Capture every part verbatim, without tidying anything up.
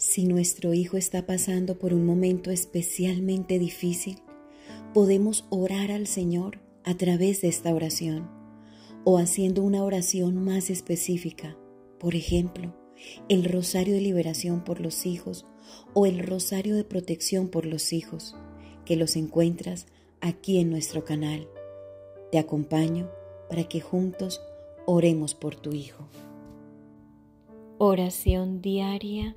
Si nuestro hijo está pasando por un momento especialmente difícil, podemos orar al Señor a través de esta oración o haciendo una oración más específica, por ejemplo, el rosario de liberación por los hijos o el rosario de protección por los hijos, que los encuentras aquí en nuestro canal. Te acompaño para que juntos oremos por tu hijo. Oración diaria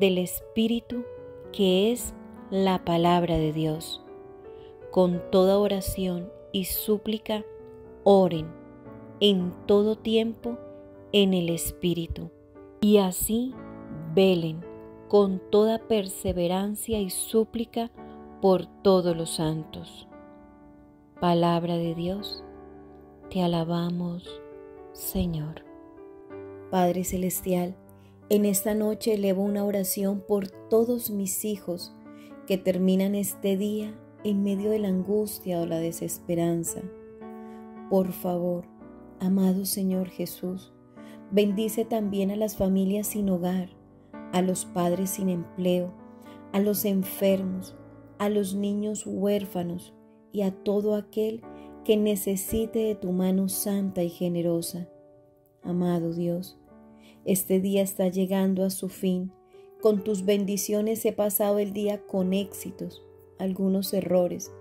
del Espíritu, que es la palabra de Dios. Con toda oración y súplica, oren en todo tiempo en el Espíritu. Y así velen con toda perseverancia y súplica por todos los santos. Palabra de Dios, te alabamos, Señor. Padre Celestial, en esta noche elevo una oración por todos mis hijos que terminan este día en medio de la angustia o la desesperanza. Por favor, amado Señor Jesús, bendice también a las familias sin hogar, a los padres sin empleo, a los enfermos, a los niños huérfanos y a todo aquel que necesite de tu mano santa y generosa. Amado Dios, este día está llegando a su fin. Con tus bendiciones he pasado el día con éxitos, algunos errores.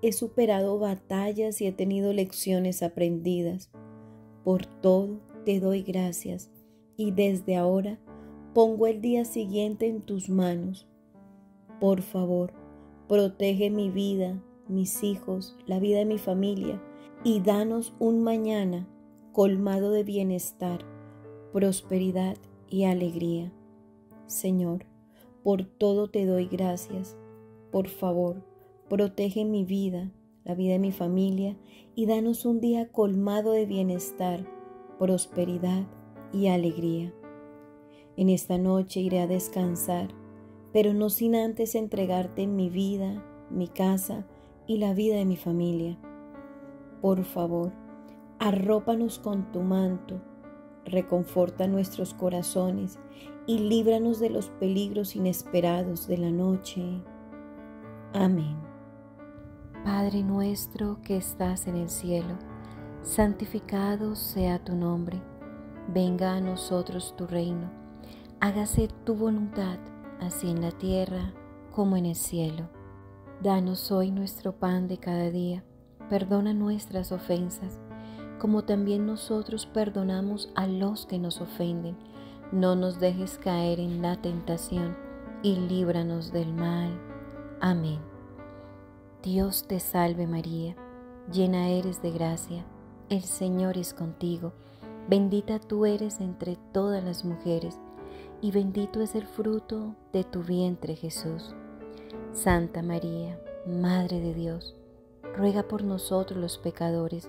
He superado batallas y he tenido lecciones aprendidas. Por todo te doy gracias y desde ahora pongo el día siguiente en tus manos. Por favor, protege mi vida, mis hijos, la vida de mi familia y danos un mañana colmado de bienestar, prosperidad y alegría. Señor, por todo te doy gracias. Por favor, protege mi vida, la vida de mi familia y danos un día colmado de bienestar, prosperidad y alegría. En esta noche iré a descansar, pero no sin antes entregarte mi vida, mi casa y la vida de mi familia. Por favor, arrópanos con tu manto, reconforta nuestros corazones y líbranos de los peligros inesperados de la noche. Amén. Padre nuestro que estás en el cielo, santificado sea tu nombre. Venga a nosotros tu reino. Hágase tu voluntad, así en la tierra como en el cielo. Danos hoy nuestro pan de cada día. Perdona nuestras ofensas, como también nosotros perdonamos a los que nos ofenden. No nos dejes caer en la tentación y líbranos del mal. Amén. Dios te salve María, llena eres de gracia. El Señor es contigo. Bendita tú eres entre todas las mujeres, y bendito es el fruto de tu vientre, Jesús. Santa María, Madre de Dios, ruega por nosotros los pecadores,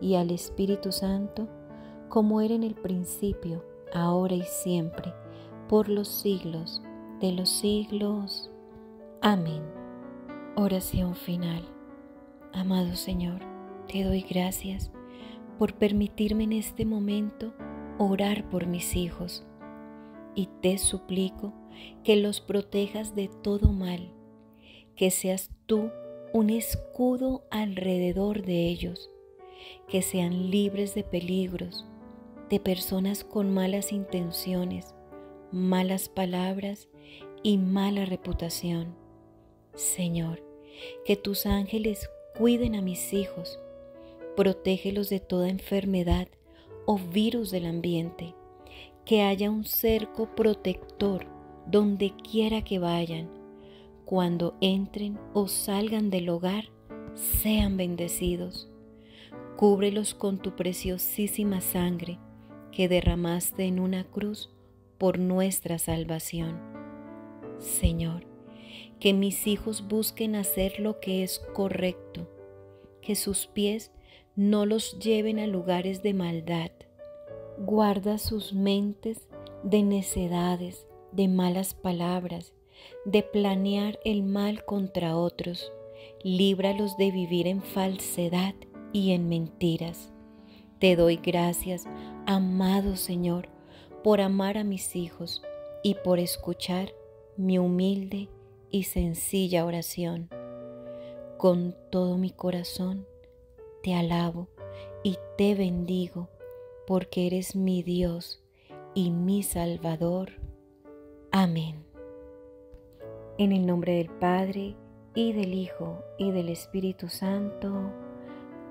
y al Espíritu Santo, como era en el principio, ahora y siempre, por los siglos de los siglos. Amén. Oración final. Amado Señor, te doy gracias por permitirme en este momento orar por mis hijos, y te suplico que los protejas de todo mal, que seas tú un escudo alrededor de ellos, que sean libres de peligros, de personas con malas intenciones, malas palabras y mala reputación. Señor, que tus ángeles cuiden a mis hijos, protégelos de toda enfermedad o virus del ambiente, que haya un cerco protector donde quiera que vayan. Cuando entren o salgan del hogar, sean bendecidos. Cúbrelos con tu preciosísima sangre que derramaste en una cruz por nuestra salvación. Señor, que mis hijos busquen hacer lo que es correcto, que sus pies no los lleven a lugares de maldad. Guarda sus mentes de necedades, de malas palabras, de planear el mal contra otros. Líbralos de vivir en falsedad y en mentiras. Te doy gracias, amado Señor, por amar a mis hijos y por escuchar mi humilde y sencilla oración. Con todo mi corazón te alabo y te bendigo, porque eres mi Dios y mi Salvador. Amén. En el nombre del Padre, y del Hijo, y del Espíritu Santo.